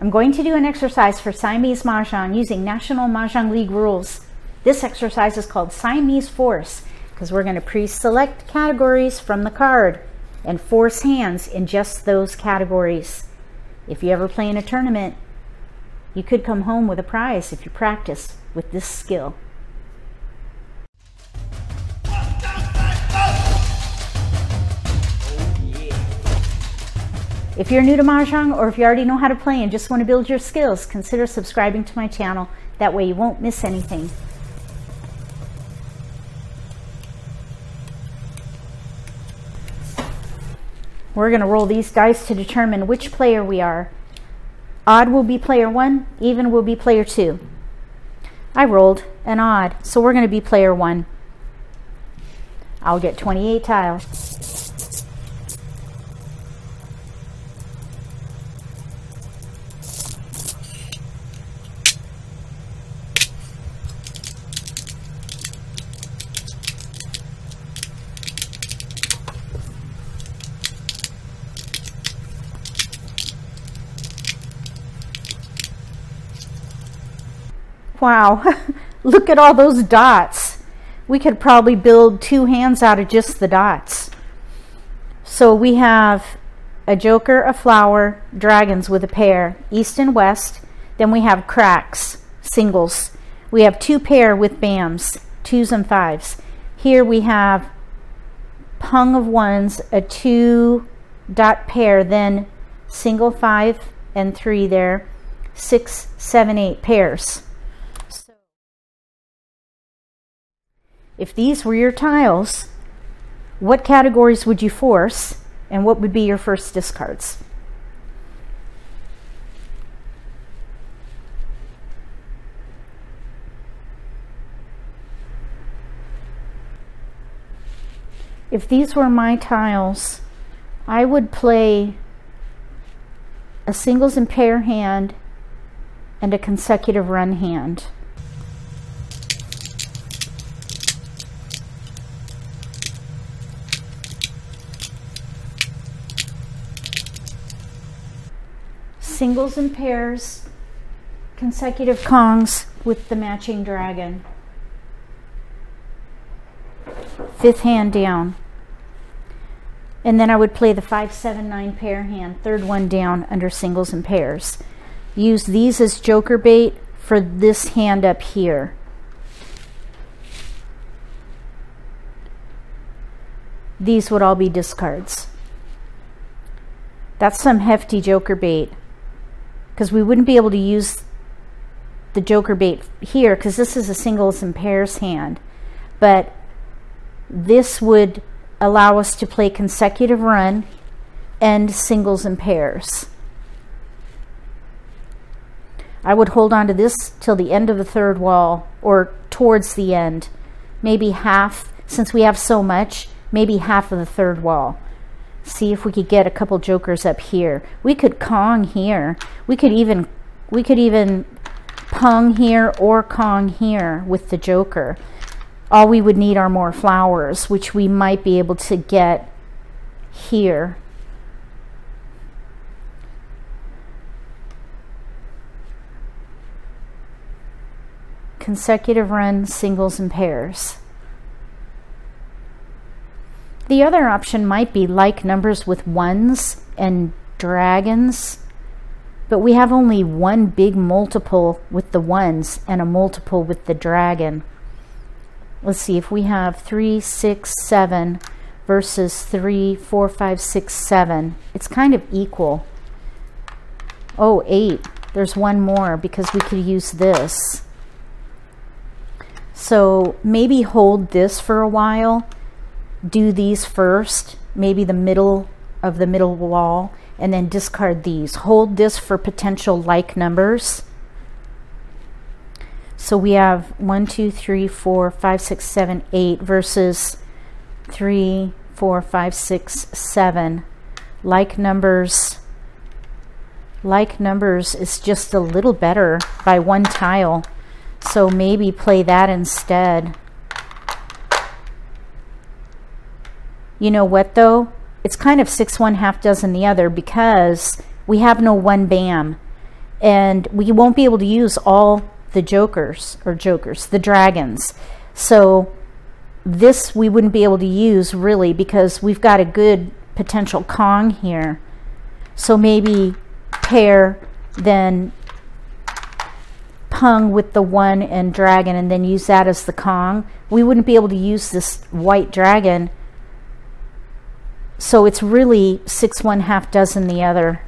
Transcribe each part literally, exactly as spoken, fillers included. I'm going to do an exercise for Siamese Mahjong using National Mah Jongg League rules. This exercise is called Siamese Force because we're going to pre-select categories from the card and force hands in just those categories. If you ever play in a tournament, you could come home with a prize if you practice with this skill. If you're new to Mahjong or if you already know how to play and just want to build your skills, consider subscribing to my channel. That way you won't miss anything. We're going to roll these dice to determine which player we are. Odd will be player one, even will be player two. I rolled an odd, so we're going to be player one. I'll get twenty-eight tiles. Wow, look at all those dots. We could probably build two hands out of just the dots. So we have a joker, a flower, dragons with a pair, east and west. Then we have cracks, singles. We have two pair with bams, twos and fives. Here we have hung of ones, a two dot pair, then single five and three there, six, seven, eight pairs. If these were your tiles, what categories would you force and what would be your first discards? If these were my tiles, I would play a singles and pair hand and a consecutive run hand. Singles and pairs, consecutive Kongs with the matching dragon. Fifth hand down. And then I would play the five, seven, nine pair hand, third one down under singles and pairs. Use these as joker bait for this hand up here. These would all be discards. That's some hefty joker bait, because we wouldn't be able to use the joker bait here because this is a singles and pairs hand, but this would allow us to play consecutive run and singles and pairs. I would hold on to this till the end of the third wall, or towards the end, maybe half, since we have so much, maybe half of the third wall. See if we could get a couple jokers up here. We could Kong here. We could even we could even Pong here or Kong here with the joker. All we would need are more flowers, which we might be able to get here. Consecutive run, singles and pairs. The other option might be like numbers with ones and dragons, but we have only one big multiple with the ones and a multiple with the dragon. Let's see if we have three, six, seven versus three, four, five, six, seven. It's kind of equal. Oh, eight. There's one more because we could use this. So maybe hold this for a while. Do these first, maybe the middle of the middle wall, and then discard these. Hold this for potential like numbers. So we have one, two, three, four, five, six, seven, eight versus three, four, five, six, seven. Like numbers. Like numbers is just a little better by one tile. So maybe play that instead. You know what though? It's kind of six, one, half dozen the other because we have no one bam. and we won't be able to use all the jokers or jokers, the dragons. So this we wouldn't be able to use really because we've got a good potential Kong here. So maybe pair then Pung with the one and dragon and then use that as the Kong. We wouldn't be able to use this white dragon. So it's really six, one, half dozen the other.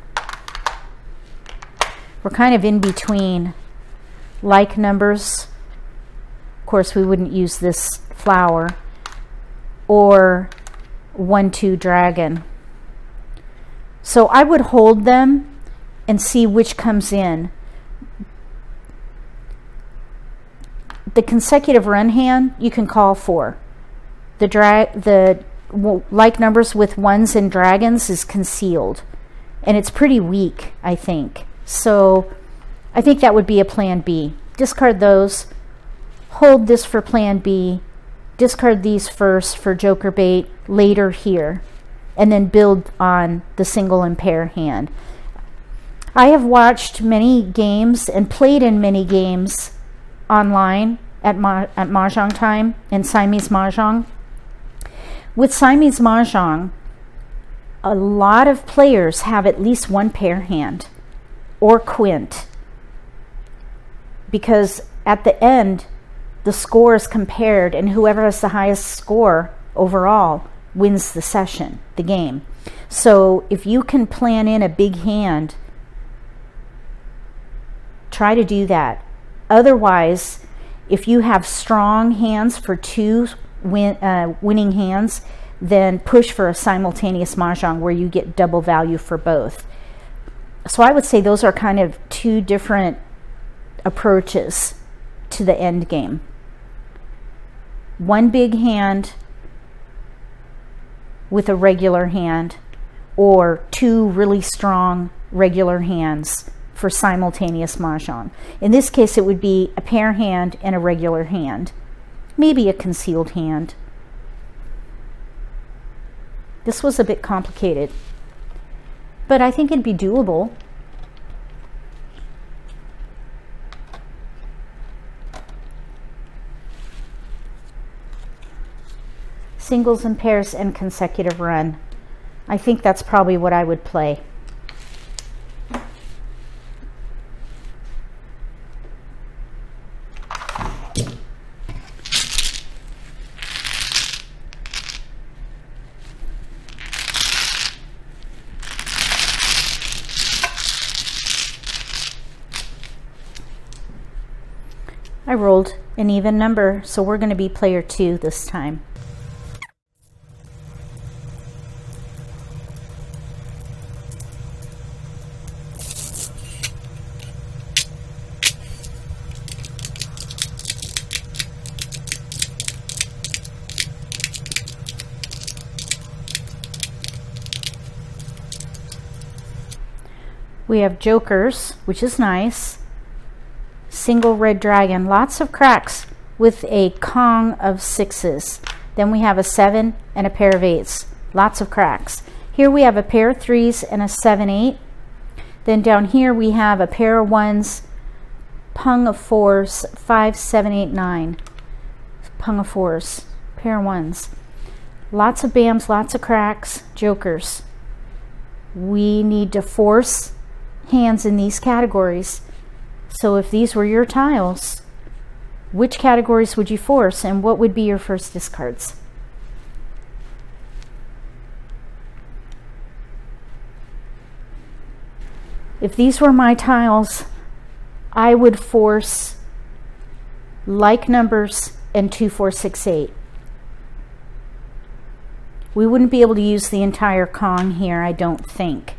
We're kind of in between like numbers. Of course, we wouldn't use this flower or one, two dragon. So I would hold them and see which comes in. The consecutive run hand you can call for. The drag the like numbers with ones and dragons is concealed, and it's pretty weak, I think. So I think that would be a plan B. Discard those, hold this for plan B, discard these first for joker bait later here, and then build on the single and pair hand. I have watched many games and played in many games online at, ma at Mahjong time and Siamese Mahjong. With Siamese Mahjong, a lot of players have at least one pair hand or quint, because at the end the score is compared and whoever has the highest score overall wins the session, the game. So if you can plan in a big hand, try to do that. Otherwise, if you have strong hands for two win, uh, winning hands, then push for a simultaneous mahjong where you get double value for both. So I would say those are kind of two different approaches to the end game. One big hand with a regular hand, or two really strong regular hands for simultaneous mahjong. In this case, it would be a pair hand and a regular hand, maybe a concealed hand. This was a bit complicated, but I think it'd be doable. Singles and pairs and consecutive run. I think that's probably what I would play. I rolled an even number, so we're going to be player two this time. We have jokers, which is nice. Single red dragon, lots of cracks with a Kong of sixes. Then we have a seven and a pair of eights, lots of cracks. Here we have a pair of threes and a seven eight. Then down here we have a pair of ones, Pung of fours, five seven eight nine, Pung of fours, pair of ones, lots of bams, lots of cracks, jokers. We need to force hands in these categories. So if these were your tiles, which categories would you force and what would be your first discards? If these were my tiles, I would force like numbers and two, four, six, eight. We wouldn't be able to use the entire Kong here, I don't think.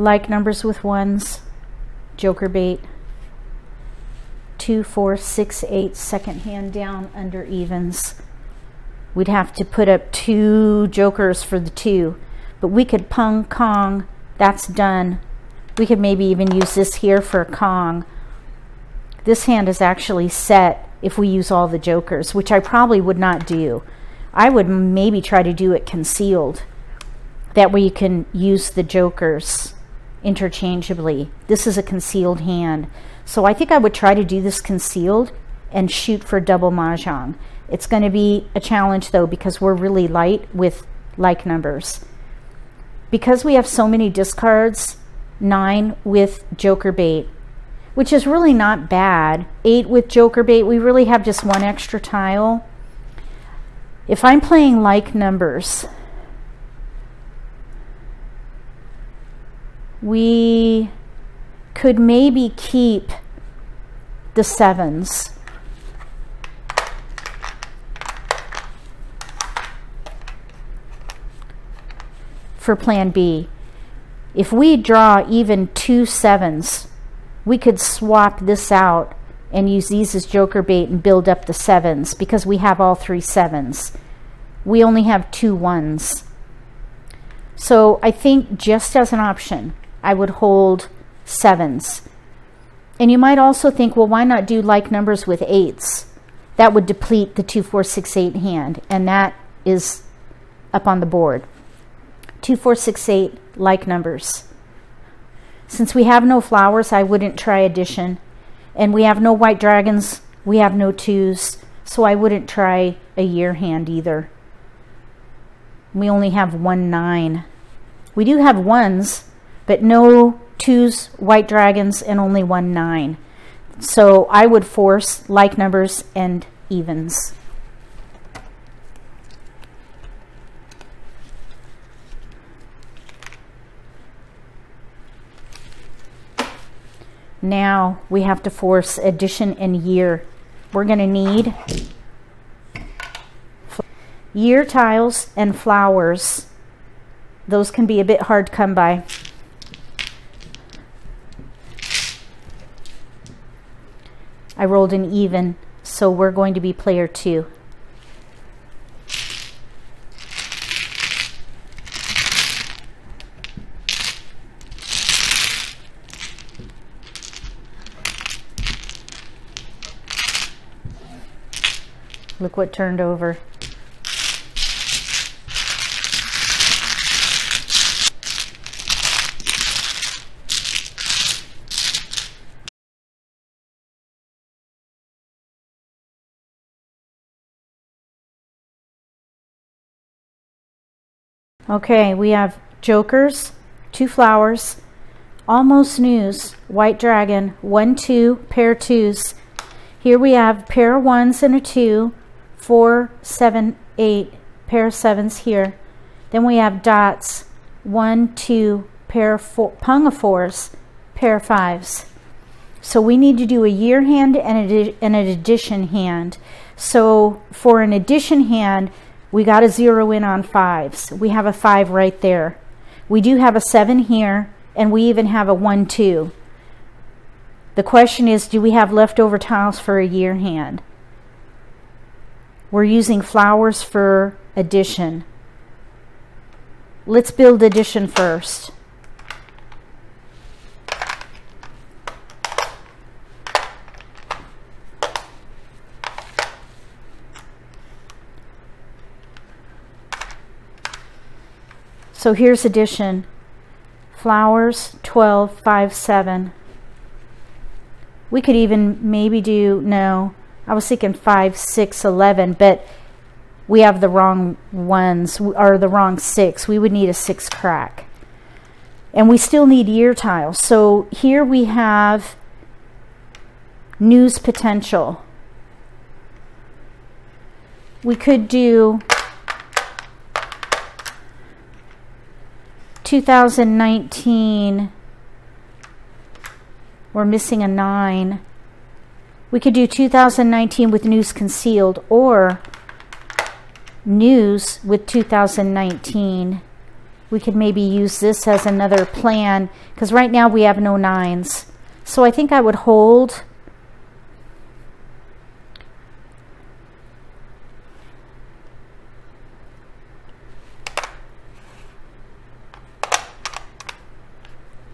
Like numbers with ones, joker bait, two, four, six, eight, second hand down under evens. We'd have to put up two jokers for the two, but we could Pung Kong, that's done. We could maybe even use this here for a Kong. This hand is actually set if we use all the jokers, which I probably would not do. I would maybe try to do it concealed. That way you can use the jokers interchangeably. This is a concealed hand. So I think I would try to do this concealed and shoot for double mahjong. It's going to be a challenge though, because we're really light with like numbers. Because we have so many discards, nine with joker bait, which is really not bad. Eight with joker bait, we really have just one extra tile. If I'm playing like numbers, we could maybe keep the sevens. For plan B, if we draw even two sevens, we could swap this out and use these as joker bait and build up the sevens, because we have all three sevens. We only have two ones. So I think just as an option, I would hold sevens. And you might also think, well, why not do like numbers with eights? That would deplete the two, four, six, eight hand, and that is up on the board. Two, four, six, eight, like numbers. Since we have no flowers, I wouldn't try addition. And we have no white dragons, we have no twos, so I wouldn't try a year hand either. We only have one nine. We do have ones, but no twos, white dragons, and only one nine. So I would force like numbers and evens. Now we have to force addition and year. We're going to need year tiles and flowers. Those can be a bit hard come by. I rolled an even, so we're going to be player two. Look what turned over. Okay, we have jokers, two flowers, almost news, white dragon, one, two, pair twos. Here we have pair ones and a two. Four, seven, eight, pair of sevens here. Then we have dots, one, two, pair four, pung of fours, pair of fives. So we need to do a year hand and a, and an addition hand. So for an addition hand, we got to zero in on fives. We have a five right there. We do have a seven here, and we even have a one, two. The question is, do we have leftover tiles for a year hand? We're using flowers for addition. Let's build addition first. So here's addition. Flowers, twelve, five, seven. We could even maybe do, no. I was thinking five, six, eleven, but we have the wrong ones, or the wrong six. We would need a six crack. And we still need year tiles. So here we have news potential. We could do two thousand nineteen. We're missing a nine. We could do two thousand nineteen with news concealed, or news with two thousand nineteen. We could maybe use this as another plan, because right now we have no nines. So I think I would hold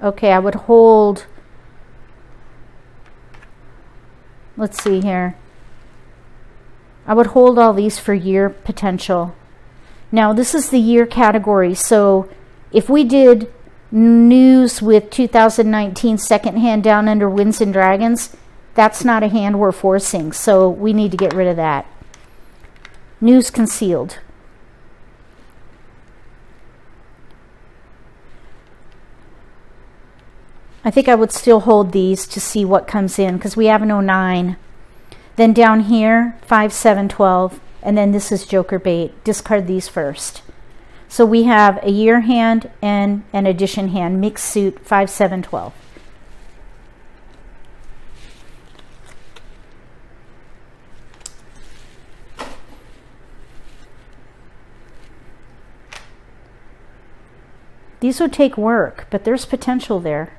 okay I would hold let's see here. I would hold all these for year potential. Now, this is the year category, so if we did news with two thousand nineteen second hand down under Winds and Dragons, that's not a hand we're forcing, so we need to get rid of that. News concealed. I think I would still hold these to see what comes in because we have an oh nine. Then down here, five, seven, twelve, and then this is Joker bait. Discard these first. So we have a year hand and an addition hand, mixed suit, five, seven, twelve. These would take work, but there's potential there.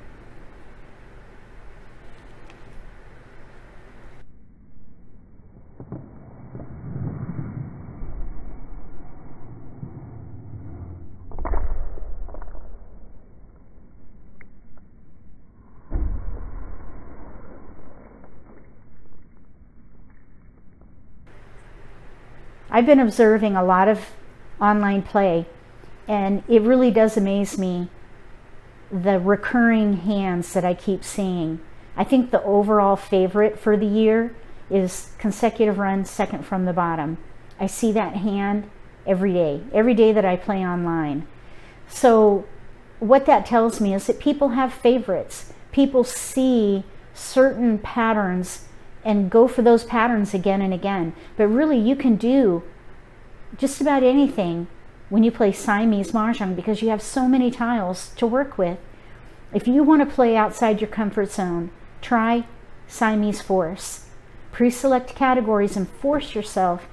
I've been observing a lot of online play, and it really does amaze me the recurring hands that I keep seeing. I think the overall favorite for the year is consecutive runs second from the bottom. I see that hand every day, every day that I play online. So what that tells me is that people have favorites. People see certain patterns and go for those patterns again and again. But really, you can do just about anything when you play Siamese Mahjong because you have so many tiles to work with. If you want to play outside your comfort zone, try Siamese Force. Pre-select categories and force yourself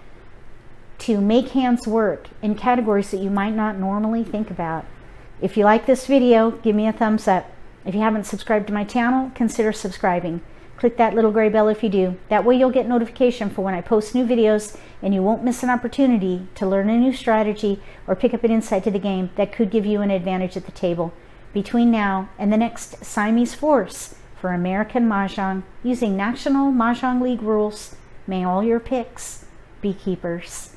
to make hands work in categories that you might not normally think about. If you like this video, give me a thumbs up. If you haven't subscribed to my channel, consider subscribing. Click that little gray bell if you do. That way you'll get notification for when I post new videos and you won't miss an opportunity to learn a new strategy or pick up an insight to the game that could give you an advantage at the table. Between now and the next Siamese Force for American Mahjong using National Mah Jongg League rules, may all your picks be keepers.